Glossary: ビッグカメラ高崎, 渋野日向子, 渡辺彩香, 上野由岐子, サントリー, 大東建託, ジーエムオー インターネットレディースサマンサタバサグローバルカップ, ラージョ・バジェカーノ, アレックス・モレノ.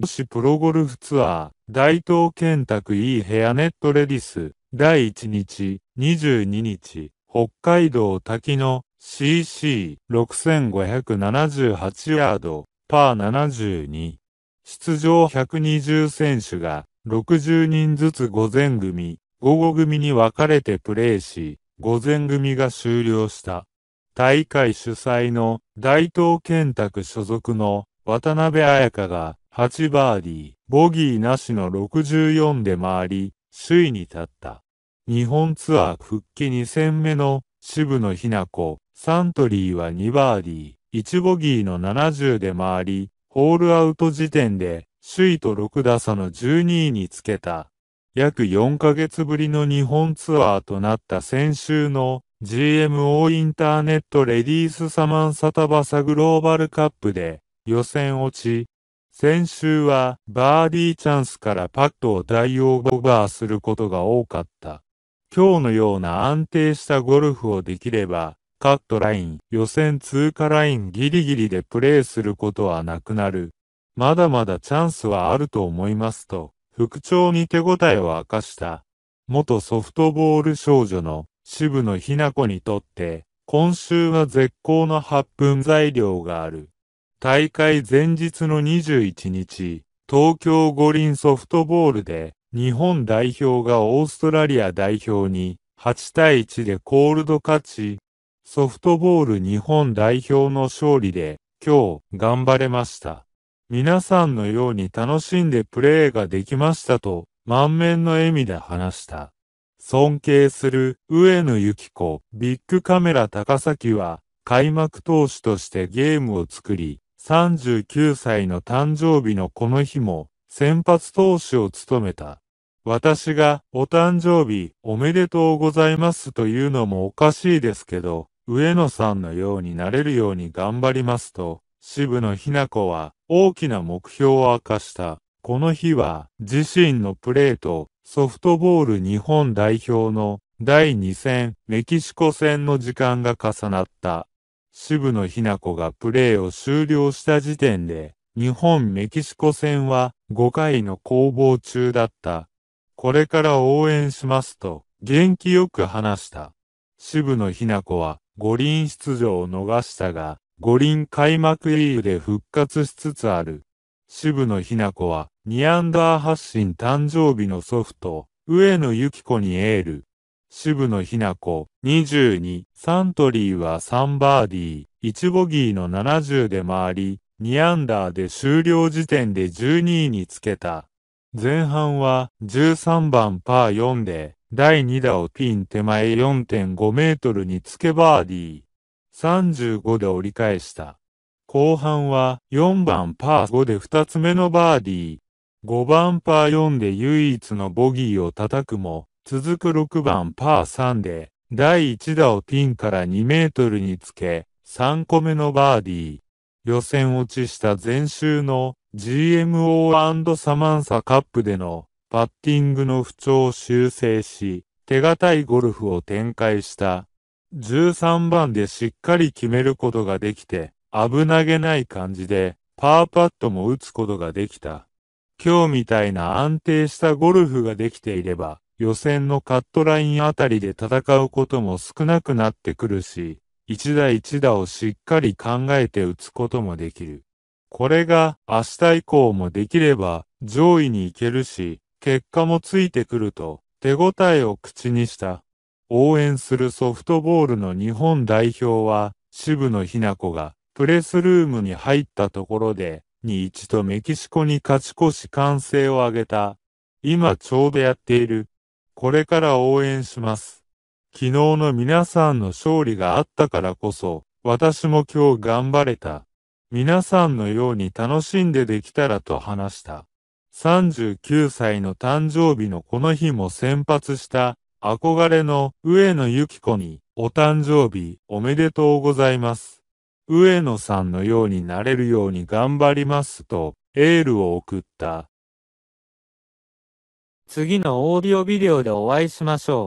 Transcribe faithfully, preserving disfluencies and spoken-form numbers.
女子プロゴルフツアー、大東建託 E ヘアネットレディス、だいいちにち、にじゅうににち、北海道滝野、シーシーろくせんごひゃくななじゅうはち ヤード、パーななじゅうに。出場ひゃくにじゅう選手が、ろくじゅうにんずつ午前組、午後組に分かれてプレーし、午前組が終了した。大会主催の大東建託所属の渡辺彩香がはちバーディー、ボギーなしのろくじゅうよんで回り、首位に立った。日本ツアー復帰に戦目の渋野日向子、サントリーはにバーディー、いちボギーのななじゅうで回り、ホールアウト時点で首位とろく打差のじゅうにいにつけた。約よんかげつぶりの日本ツアーとなった先週のジーエムオー インターネットレディースサマンサタバサグローバルカップで予選落ち。先週はバーディーチャンスからパットを大オーバーすることが多かった。今日のような安定したゴルフをできればカットライン、予選通過ラインギリギリでプレーすることはなくなる。まだまだチャンスはあると思いますと、復調に手応えを明かした。元ソフトボール少女の渋野日向子にとって、今週は絶好のはっぷん材料がある。大会前日のにじゅういちにち、東京五輪ソフトボールで、日本代表がオーストラリア代表にはちたいいちでコールド勝ち、ソフトボール日本代表の勝利で、今日頑張れました。皆さんのように楽しんでプレーができましたと、満面の笑みで話した。尊敬する上野由岐子、ビッグカメラ高崎は、開幕投手としてゲームを作り、さんじゅうきゅうさいの誕生日のこの日も、先発投手を務めた。私が、お誕生日、おめでとうございますというのもおかしいですけど、上野さんのようになれるように頑張りますと、渋野日向子は大きな目標を明かした。この日は自身のプレーとソフトボール日本代表のだいに戦メキシコ戦の時間が重なった。渋野日向子がプレーを終了した時点で日本メキシコ戦はごかいの攻防中だった。これから応援しますと元気よく話した。渋野日向子は五輪出場を逃したが、五輪開幕イーブで復活しつつある。渋野日向子はにアンダー発進誕生日の祖父と上野由岐子にエール。渋野日向子にじゅうに、サントリーはさんバーディー、いちボギーのななじゅうで回り、にアンダーで終了時点でじゅうにいにつけた。前半はじゅうさんばんパーよんでだいに打をピン手前 よんてんご メートルにつけバーディー。さんじゅうごで折り返した。後半はよんばんパーごでふたつめのバーディー。ごばんパーよんで唯一のボギーを叩くも、続くろくばんパーさんで、だいいち打をピンからにメートルにつけ、さんこめのバーディー。予選落ちした前週の ジーエムオー サマンサカップでのパッティングの不調を修正し、手堅いゴルフを展開した。じゅうさんばんでしっかり決めることができて、危なげない感じで、パーパットも打つことができた。今日みたいな安定したゴルフができていれば、予選のカットラインあたりで戦うことも少なくなってくるし、一打一打をしっかり考えて打つこともできる。これが明日以降もできれば、上位に行けるし、結果もついてくると、手応えを口にした。応援するソフトボールの日本代表は、渋野日向子がプレスルームに入ったところで、にたいいち とメキシコに勝ち越し歓声を上げた。今ちょうどやっている。これから応援します。昨日の皆さんの勝利があったからこそ、私も今日頑張れた。皆さんのように楽しんでできたらと話した。さんじゅうきゅうさいの誕生日のこの日も先発した。憧れの上野由岐子にお誕生日おめでとうございます。上野さんのようになれるように頑張りますとエールを送った。次のオーディオビデオでお会いしましょう。